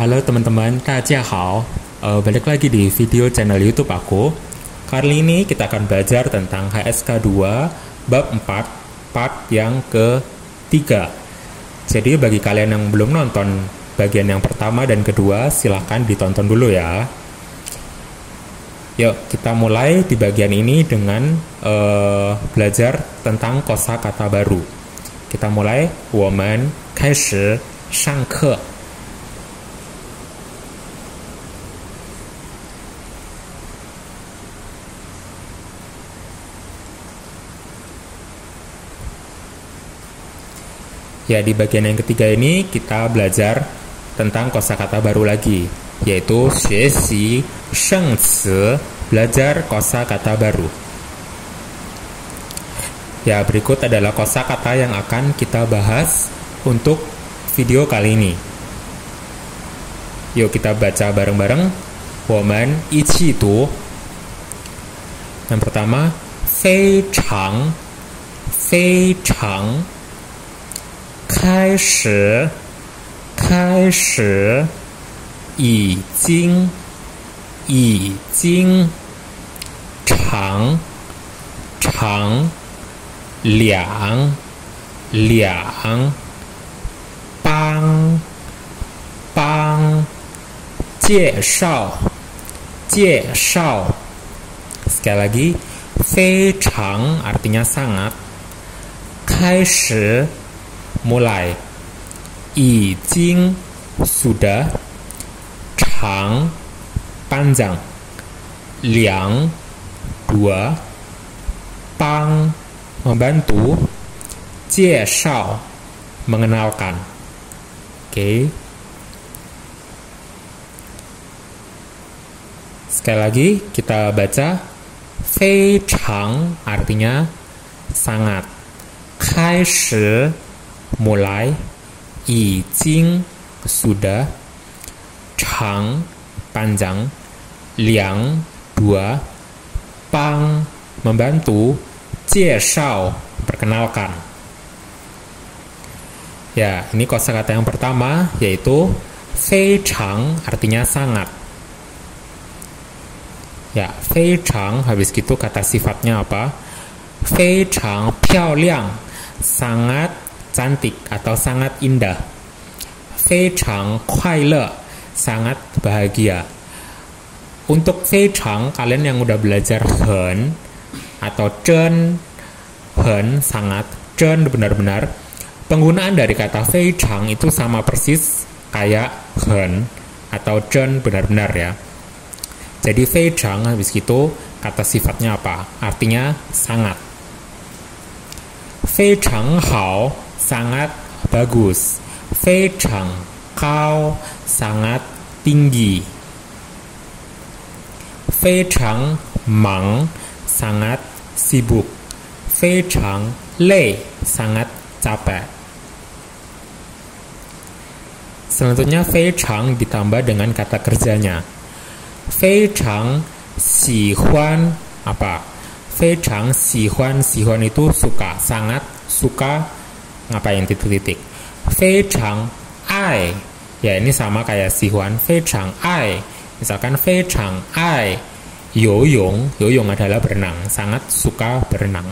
Halo teman-teman, Dajiahao. Balik lagi di video channel YouTube aku. Kali ini kita akan belajar tentang HSK 2 bab 4 part yang ke-3. Jadi bagi kalian yang belum nonton bagian yang pertama dan kedua, silahkan ditonton dulu ya. Yuk, kita mulai di bagian ini dengan belajar tentang kosakata baru. Kita mulai, woman kaishi shangke. Ya, di bagian yang ketiga ini kita belajar tentang kosakata baru lagi, yaitu xuexi shengci, belajar kosakata baru. Ya, berikut adalah kosakata yang akan kita bahas untuk video kali ini. Yuk kita baca bareng-bareng. Woman ichi tu. Yang pertama, feicang, feicang, kaishi, kaishi, yijing, yijing, chang, chang, liang, liang, bang, bang, jieshao, jieshao. Sekali lagi, feicang artinya sangat, kaishi mulai, yijing sudah, chang panjang, liang dua, bang membantu, jieshao mengenalkan. Oke. Sekali lagi kita baca, feicang artinya sangat, kaishi mulai, yijing sudah, chang panjang, liang dua, bang membantu, jieshao perkenalkan. Ya, ini kosakata yang pertama, yaitu feicang artinya sangat. Ya, feicang habis gitu kata sifatnya apa? Feicang piaoliang, sangat cantik atau sangat indah. Feicang kuaile, sangat bahagia. Untuk feicang, kalian yang udah belajar hen atau chen, hen sangat, chen benar-benar. Penggunaan dari kata feicang itu sama persis kayak hen atau chen benar-benar ya. Jadi feicang habis gitu kata sifatnya apa? Artinya sangat. Feicang hao, sangat bagus. Feicang cao, sangat tinggi. Feicang mang, sangat sibuk. Feicang lei, sangat capek. Selanjutnya feicang ditambah dengan kata kerjanya. Feicang sihuan apa? Feicang sihuan, sihuan itu suka, sangat suka ngapain titik-titik. Feicang ai, ya ini sama kayak sihuan. Feicang ai, misalkan feicang ai yoyong, yoyong adalah berenang, sangat suka berenang.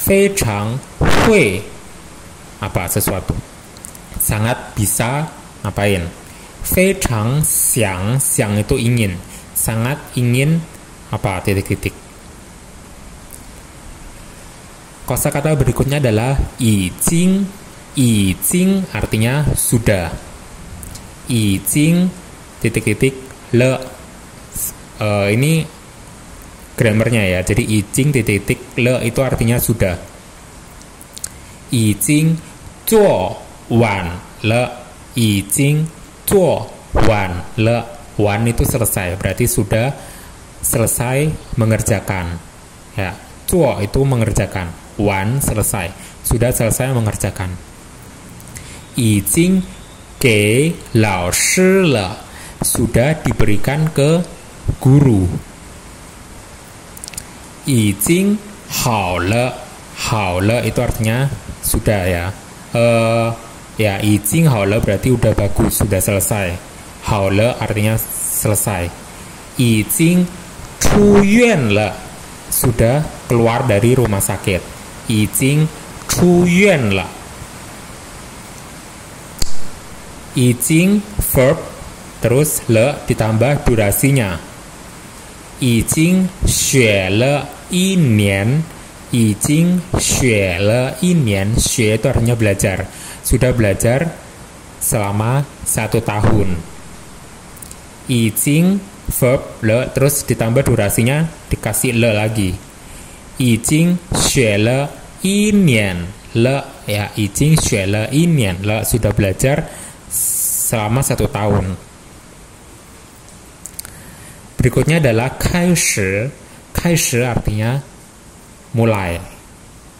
Feicang hui apa sesuatu, sangat bisa ngapain. Feicang xiang, xiang itu ingin, sangat ingin apa titik-titik. Kosakata berikutnya adalah yijing. Yijing artinya sudah. Yijing titik-titik le. Ini grammarnya ya. Jadi yijing titik-titik le itu artinya sudah. Yijing zuo wan le. Yijing zuo wan le. Wan itu selesai, berarti sudah selesai mengerjakan. Ya, zuo itu mengerjakan. Wan selesai, sudah selesai mengerjakan. Yijing ge lao shi le, sudah diberikan ke guru. Yijing hao le, hao le itu artinya sudah ya. Ya, izin hao le berarti udah bagus, sudah selesai. Hao le artinya selesai. Izin chu yuan le, sudah keluar dari rumah sakit. Izin chu yuan le. Izin verb, terus le ditambah durasinya. Izin xue le yi nian. Izin xue le yi nian. Xue itu artinya belajar. Sudah belajar selama 1 tahun. Izin verb le, terus ditambah durasinya dikasih le lagi. Izin xue le yi nian le, ya, izin xue le yi nian le, sudah belajar selama 1 tahun. Berikutnya adalah kai shi. Kai shi artinya mulai.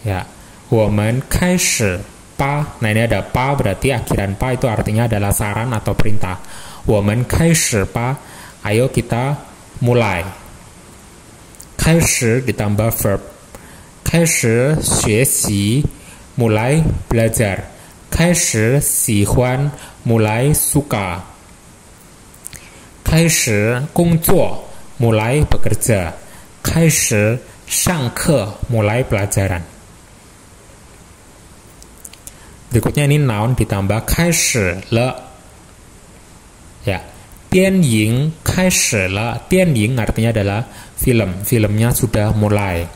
Ya, woman kai shi pa. Nah, ini ada pa, berarti akhiran pa itu artinya adalah saran atau perintah. Woman kai shi pa, ayo kita mulai. Kai shi ditambah verb. Kai shi xue xi, mulai belajar. Kai shi sihuan, mulai suka. Kai shi gongzuo, mulai bekerja. Kai shi shangke, mulai pelajaran. Berikutnya ini noun ditambah kai shi le. Ya, dianying kai shi le. Dianying artinya adalah film, filmnya sudah mulai.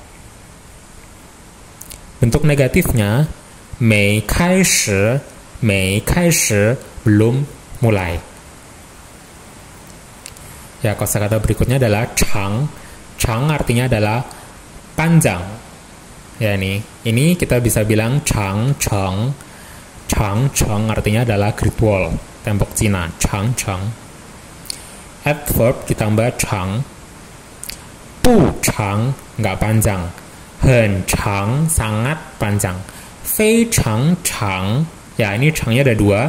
Bentuk negatifnya mei kai shi. Mei kai shi, belum mulai. Ya, kosakata berikutnya adalah chang. Chang artinya adalah panjang. Ya, ini kita bisa bilang chang cheng. Chang cheng artinya adalah great wall, tembok Cina. Chang cheng. Adverb ditambah chang. Bu chang, nggak panjang. Hen chang, sangat panjang. Fei chang chang. Ya, ini changnya ada 2,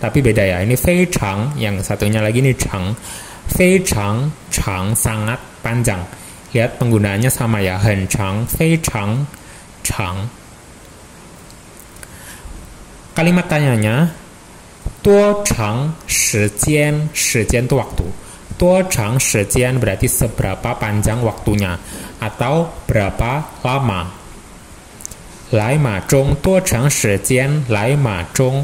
tapi beda ya. Ini fei chang, yang satunya lagi ini chang. Fei chang, chang sangat panjang. Lihat penggunaannya sama ya. Hen chang, fei chang, chang. Kalimat tanyanya, tuo chang shijian. Shijian itu waktu. Tuo chang shijian berarti seberapa panjang waktunya atau berapa lama. Lai ma chung, tuo chang shijian lai ma chung,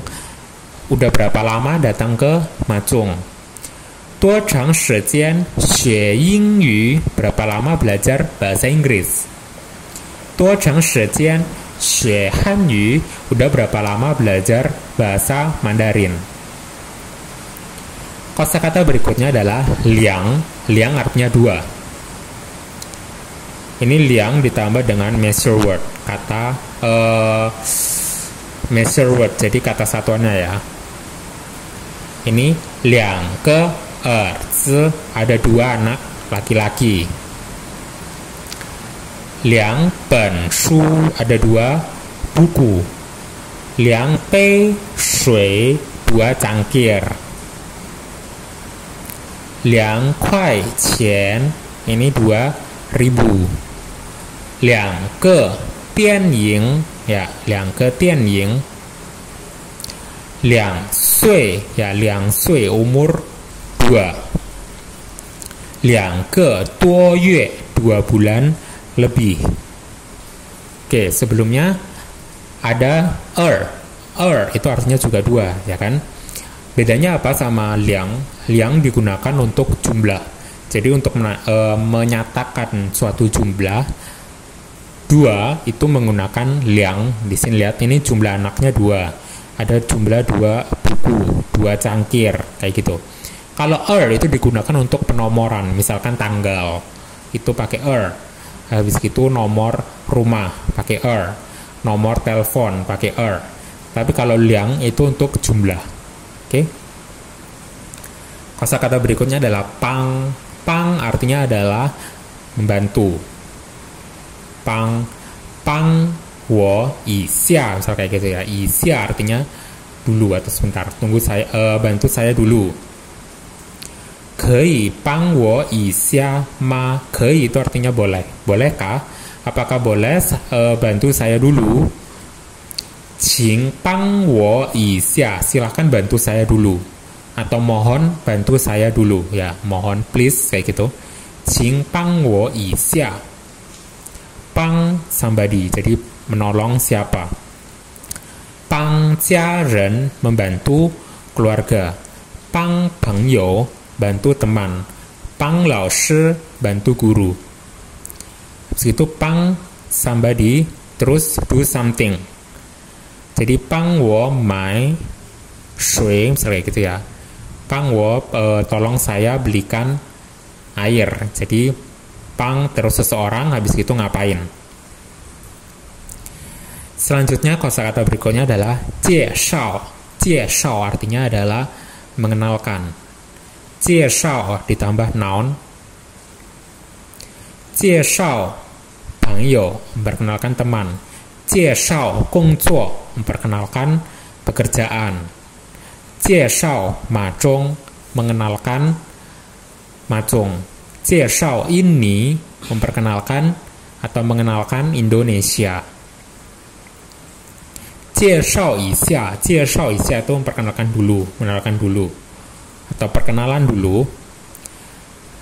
udah berapa lama datang ke Ma Chung. Tuo chang shijian xue yingyu, berapa lama belajar bahasa Inggris. Tuo chang shijian xue hanyu, udah berapa lama belajar bahasa Mandarin. Kosakata berikutnya adalah liang. Liang artinya 2. Ini liang ditambah dengan measure word, kata measure word, jadi kata satuannya ya. Ini liang ke erzi, ada 2 anak laki-laki. Liang pen shu, ada 2 buku. Liang pei shui, 2 cangkir. Liang kuai qian, ini 2.000. Liang ke dianying, ya, liang ke dianying. Liang sui, ya, liang sui umur 2. Liang ke duo yue, 2 bulan lebih. Oke, sebelumnya ada er. Er itu artinya juga 2, ya kan? Bedanya apa sama liang? Liang digunakan untuk jumlah. Jadi untuk menyatakan suatu jumlah 2 itu menggunakan liang. Di sini lihat, ini jumlah anaknya 2. Ada jumlah 2 buku, 2 cangkir, kayak gitu. Kalau er itu digunakan untuk penomoran, misalkan tanggal, itu pakai er. Habis itu nomor rumah pakai er, nomor telepon pakai er. Tapi kalau liang itu untuk jumlah. Oke. Kosakata berikutnya adalah pang. Pang artinya adalah membantu. Pang, pang wo yi xia, misal kayak gitu ya. Yi xia artinya dulu atau sebentar, tunggu saya, bantu saya dulu. Kei pang wo yi xia ma. Kei itu artinya boleh. Bolehkah? Apakah boleh bantu saya dulu? 请帮我一下, silahkan bantu saya dulu, atau mohon bantu saya dulu ya, mohon please kayak gitu. Qing bang wo yi xia, bang somebody jadi menolong siapa, bang jia ren membantu keluarga, bang peng you bantu teman, bang lao shi bantu guru. Begitu bang somebody terus do something. Jadi pang wo mai shui misalnya gitu ya. Pang wo tolong saya belikan air. Jadi pang terus seseorang, habis itu ngapain. Selanjutnya kosakata berikutnya adalah jie shao. Jie shao artinya adalah mengenalkan. Jie shao ditambah noun. Jie shao pang you memperkenalkan teman. Jie shao gong zuo memperkenalkan pekerjaan. Jie shao Ma Chung mengenalkan Ma Chung. Jie shao ini memperkenalkan atau mengenalkan Indonesia. Jie shao isya itu memperkenalkan dulu, mengenalkan dulu atau perkenalan dulu.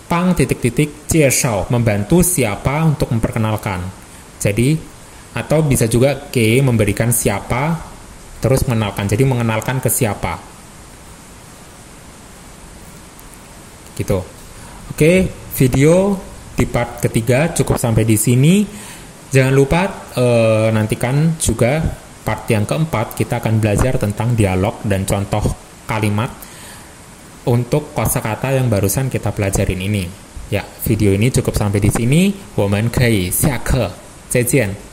Pang ... jie shao membantu siapa untuk memperkenalkan. Jadi atau bisa juga ke memberikan siapa terus mengenalkan, jadi mengenalkan ke siapa gitu. Oke, video di part ketiga cukup sampai di sini. Jangan lupa nantikan juga part yang keempat, kita akan belajar tentang dialog dan contoh kalimat untuk kosakata yang barusan kita pelajarin ini ya. Video ini cukup sampai di sini. Woman kei xia ke, zaijian.